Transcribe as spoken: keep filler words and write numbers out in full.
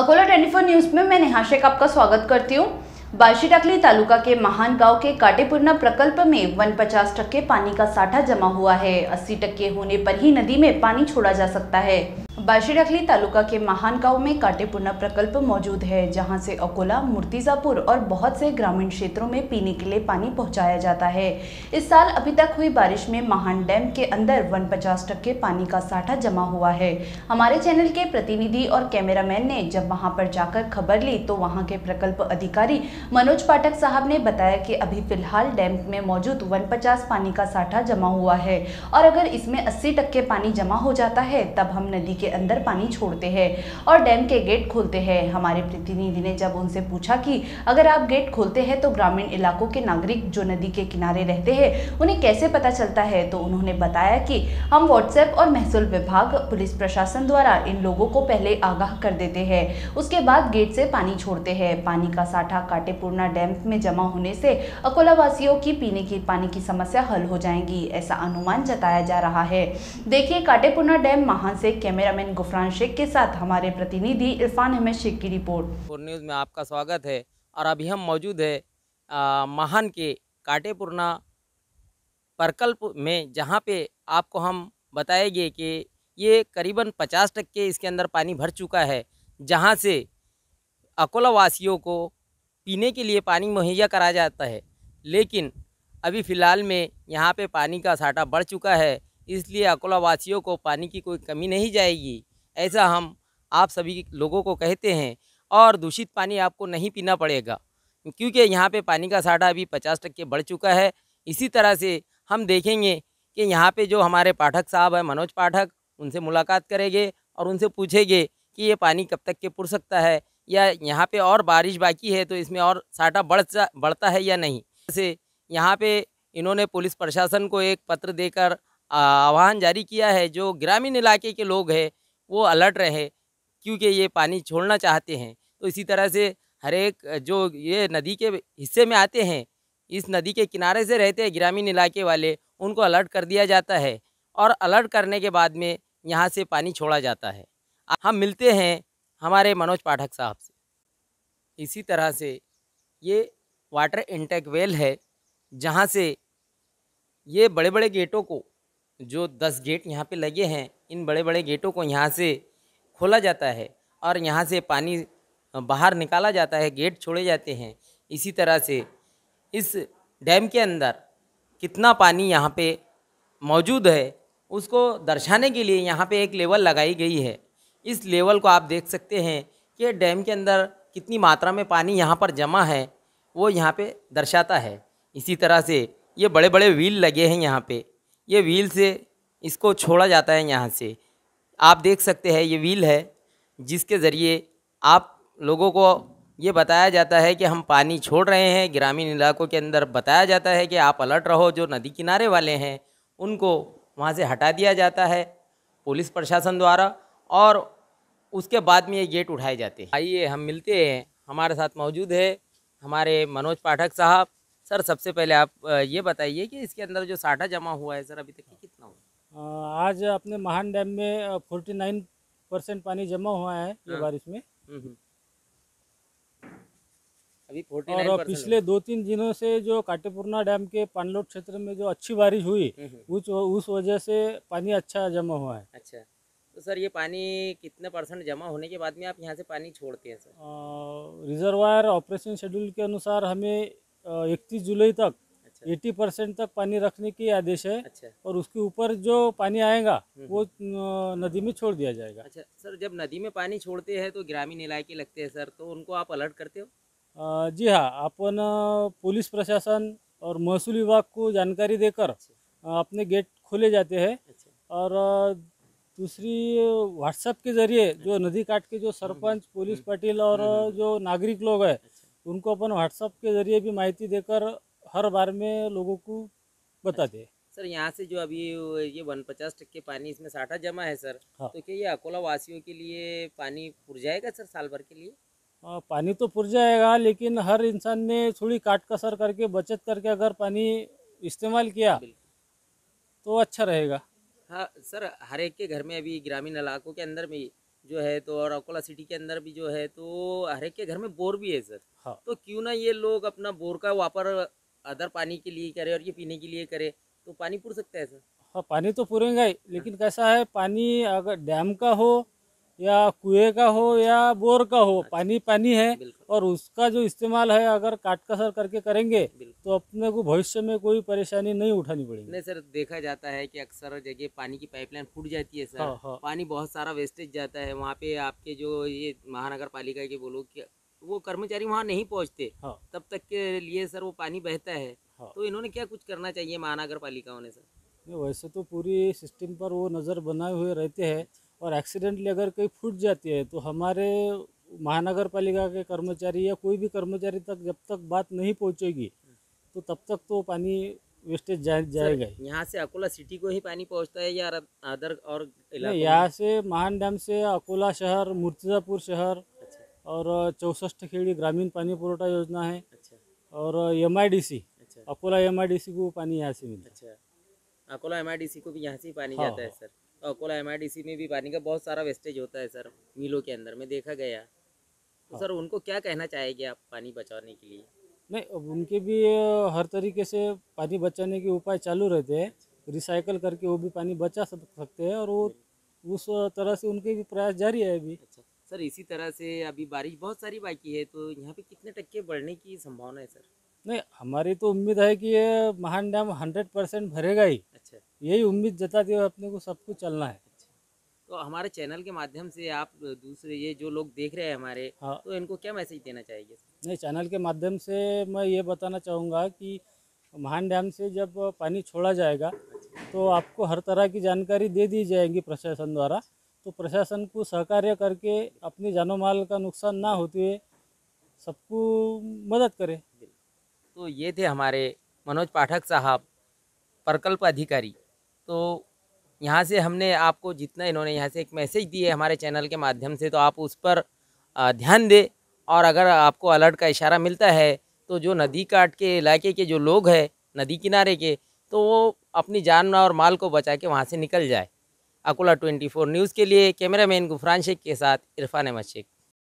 Akola twenty four news में मैं नेहा शेख आपका स्वागत करती हूँ। बार्सीटाकली तालुका के महान गांव के कांटेपूर्णा प्रकल्प में एक सौ पचास टक्के पानी का साठा जमा हुआ है। अस्सी टक्के होने पर ही नदी में पानी छोड़ा जा सकता है। बार्सीटाकली तालुका के महान गांव में कांटेपूर्णा प्रकल्प मौजूद है, जहां से अकोला, मूर्तिजापुर और बहुत से ग्रामीण क्षेत्रों में पीने के लिए पानी पहुंचाया जाता है। इस साल अभी तक हुई बारिश में महान डैम के अंदर एक सौ पचास टक्के पानी का साठा जमा हुआ है। हमारे चैनल के प्रतिनिधि और कैमरामैन ने जब वहां पर जाकर खबर ली तो वहाँ के प्रकल्प अधिकारी मनोज पाठक साहब ने बताया कि अभी फिलहाल डैम में मौजूद एक सौ पचास पानी का साठा जमा हुआ है और अगर इसमें अस्सी टक्के पानी जमा हो जाता है तब हम नदी के अंदर पानी छोड़ते हैं और डैम के गेट खोलते हैं। हमारे प्रतिनिधि ने जब उनसे पूछा कि अगर आप गेट खोलते हैं तो ग्रामीण इलाकों के नागरिक जो नदी के किनारे रहते हैं उन्हें कैसे पता चलता है, तो उन्होंने बताया कि हम व्हाट्सएप और महसूल विभाग, पुलिस प्रशासन द्वारा इन लोगों को पहले आगाह कर देते हैं, उसके बाद गेट से पानी छोड़ते हैं। पानी का साठा कांटेपूर्णा डैम में जमा होने से अकोला वासियों की पीने की पानी की समस्या हल हो जाएगी, ऐसा अनुमान जताया जा रहा है। देखिए कांटेपूर्णा डैम महान से कैमरामैन गुफरान शेख के साथ हमारे प्रतिनिधि इरफान अहमद शेख की रिपोर्ट। न्यूज़ में आपका स्वागत है और अभी हम मौजूद है आ, महान के कांटेपूर्णा प्रकल्प में, जहाँ पे आपको हम बताएंगे कि ये करीबन पचास टक्के इसके अंदर पानी भर चुका है, जहाँ से अकोला वासियों को पीने के लिए पानी मुहैया कराया जाता है। लेकिन अभी फ़िलहाल में यहाँ पे पानी का साठा बढ़ चुका है, इसलिए अकोला वासियों को पानी की कोई कमी नहीं जाएगी, ऐसा हम आप सभी लोगों को कहते हैं। और दूषित पानी आपको नहीं पीना पड़ेगा, क्योंकि यहाँ पे पानी का साठा अभी पचास टक्के बढ़ चुका है। इसी तरह से हम देखेंगे कि यहाँ पे जो हमारे पाठक साहब हैं, मनोज पाठक, उनसे मुलाकात करेंगे और उनसे पूछेंगे कि ये पानी कब तक के पुर सकता है, या यहाँ पे और बारिश बाकी है तो इसमें और साठा बढ़ बढ़ता है या नहीं। जैसे यहाँ पे इन्होंने पुलिस प्रशासन को एक पत्र देकर आह्वान जारी किया है, जो ग्रामीण इलाके के लोग हैं वो अलर्ट रहे, क्योंकि ये पानी छोड़ना चाहते हैं। तो इसी तरह से हर एक जो ये नदी के हिस्से में आते हैं, इस नदी के किनारे से रहते हैं ग्रामीण इलाके वाले, उनको अलर्ट कर दिया जाता है और अलर्ट करने के बाद में यहाँ से पानी छोड़ा जाता है। हम मिलते हैं हमारे मनोज पाठक साहब से। इसी तरह से ये वाटर इंटेक वेल है, जहाँ से ये बड़े बड़े गेटों को, जो दस गेट यहाँ पे लगे हैं, इन बड़े बड़े गेटों को यहाँ से खोला जाता है और यहाँ से पानी बाहर निकाला जाता है, गेट छोड़े जाते हैं। इसी तरह से इस डैम के अंदर कितना पानी यहाँ पे मौजूद है उसको दर्शाने के लिए यहाँ पे एक लेवल लगाई गई है। इस लेवल को आप देख सकते हैं कि डैम के अंदर कितनी मात्रा में पानी यहाँ पर जमा है, वो यहाँ पे दर्शाता है। इसी तरह से ये बड़े बड़े व्हील लगे हैं यहाँ पे, ये व्हील से इसको छोड़ा जाता है। यहाँ से आप देख सकते हैं ये व्हील है, जिसके ज़रिए आप लोगों को ये बताया जाता है कि हम पानी छोड़ रहे हैं। ग्रामीण इलाकों के अंदर बताया जाता है कि आप अलर्ट रहो, जो नदी किनारे वाले हैं उनको वहाँ से हटा दिया जाता है पुलिस प्रशासन द्वारा, और उसके बाद में ये गेट उठाए जाते हैं। आइए हम मिलते हैं, हमारे साथ मौजूद है हमारे मनोज पाठक साहब। सर, सबसे पहले आप ये बताइए कि इसके अंदर जो साठा जमा हुआ है सर, अभी तक कितना हुआ? आज अपने महान डैम में फोर्टी नाइन परसेंट पानी जमा हुआ है ये बारिश में, अभी फोर्टी नाइन परसेंट। और पिछले दो तीन दिनों से जो कांटेपूर्णा डैम के पानलोट क्षेत्र में जो अच्छी बारिश हुई, उस उस वजह से पानी अच्छा जमा हुआ है। अच्छा, तो सर ये पानी कितने परसेंट जमा होने के बाद में आप यहाँ से पानी छोड़ते हैं सर? रिजर्वायर ऑपरेशन शेड्यूल के अनुसार हमें इकतीस जुलाई तक अच्छा। अस्सी परसेंट तक पानी रखने की आदेश है। अच्छा। और उसके ऊपर जो पानी आएगा वो नदी में छोड़ दिया जाएगा। अच्छा सर, जब नदी में पानी छोड़ते हैं तो ग्रामीण इलाके लगते हैं सर, तो उनको आप अलर्ट करते हो? जी हाँ, अपन पुलिस प्रशासन और महसूल विभाग को जानकारी देकर अपने गेट खोले जाते हैं। और दूसरी व्हाट्सएप के जरिए जो नदी काट के जो सरपंच, पुलिस पाटिल और जो नागरिक लोग हैं उनको अपन व्हाट्सएप के जरिए भी माहिती देकर हर बार में लोगों को बताते हैं। सर यहाँ से जो अभी ये वन पचास टक्के पानी इसमें साठा जमा है सर, हाँ। तो क्या ये अकोला वासियों के लिए पानी पुर जाएगा सर साल भर के लिए? आ, पानी तो पुर जाएगा, लेकिन हर इंसान ने थोड़ी काट कसर करके बचत करके अगर पानी इस्तेमाल किया तो अच्छा रहेगा। हाँ सर, हर एक के घर में अभी ग्रामीण इलाकों के अंदर में जो है तो और अकोला सिटी के अंदर भी जो है तो हर एक के घर में बोर भी है सर, हाँ। तो क्यों ना ये लोग अपना बोर का वापर अदर पानी के लिए करे और ये पीने के लिए करे तो पानी पूर सकता है सर? हाँ, पानी तो पूरेगा ही, लेकिन कैसा है पानी अगर डैम का हो या कुएं का हो या बोर का हो, अच्छा। पानी पानी है और उसका जो इस्तेमाल है अगर काट कसर करके करेंगे तो अपने को भविष्य में कोई परेशानी नहीं उठानी पड़ेगी। नहीं सर, देखा जाता है कि अक्सर जगह पानी की पाइपलाइन फूट जाती है सर, हाँ, हाँ। पानी बहुत सारा वेस्टेज जाता है वहाँ पे। आपके जो ये महानगर पालिका के बोलो कि वो कर्मचारी वहाँ नहीं पहुँचते, हाँ। तब तक के लिए सर वो पानी बहता है, हाँ। तो इन्होंने क्या कुछ करना चाहिए महानगर पालिकाओं ने सर? वैसे तो पूरी सिस्टम पर वो नज़र बनाए हुए रहते हैं और एक्सीडेंटली अगर कहीं फूट जाती है तो हमारे महानगर पालिका के कर्मचारी या कोई भी कर्मचारी तक जब तक बात नहीं पहुंचेगी तो तब तक तो पानी वेस्टेज जाएगा। यहाँ से अकोला सिटी को ही पानी पहुंचता है या अदर और यहाँ से महान डैम से अकोला शहर, मूर्तिजापुर शहर, अच्छा। और चौसठ खेड़ी ग्रामीण पानी पुरवठा योजना है, अच्छा। और M I D C, Akola M I D C को पानी यहाँ से मिलता है। Akola M I D C को भी यहाँ से पानी जाता है sir. Akola M I D C में भी पानी का बहुत सारा वेस्टेज होता है सर, मिलों के अंदर में देखा गया तो, हाँ। सर उनको क्या कहना चाहेंगे आप पानी बचाने के लिए? नहीं, उनके भी हर तरीके से पानी बचाने के उपाय चालू रहते हैं, रिसाइकल करके वो भी पानी बचा सकते हैं और वो उस तरह से उनके भी प्रयास जारी है अभी। अच्छा सर, इसी तरह से अभी बारिश बहुत सारी बाकी है तो यहाँ पे कितने टक्के बढ़ने की संभावना है सर? नहीं, हमारी तो उम्मीद है कि ये महान डैम हंड्रेड परसेंट भरेगा ही, अच्छा। यही उम्मीद जताते हुए अपने को सबको चलना है। तो हमारे चैनल के माध्यम से आप दूसरे ये जो लोग देख रहे हैं हमारे, हाँ। तो इनको क्या मैसेज देना चाहिए? नहीं, चैनल के माध्यम से मैं ये बताना चाहूँगा कि महान डैम से जब पानी छोड़ा जाएगा तो आपको हर तरह की जानकारी दे दी जाएगी प्रशासन द्वारा, तो प्रशासन को सहकार्य करके अपने जानो माल का नुकसान ना होते हुए सबको मदद करे। तो ये थे हमारे मनोज पाठक साहब, प्रकल्प अधिकारी। तो यहाँ से हमने आपको जितना इन्होंने यहाँ से एक मैसेज दी है हमारे चैनल के माध्यम से तो आप उस पर ध्यान दें और अगर आपको अलर्ट का इशारा मिलता है तो जो नदी काट के इलाके के जो लोग हैं नदी किनारे के तो वो अपनी जान और माल को बचा के वहाँ से निकल जाए। अकोला चौबीस न्यूज़ के लिए कैमरामैन गुफरान शेख के साथ इरफान अहमद शेख।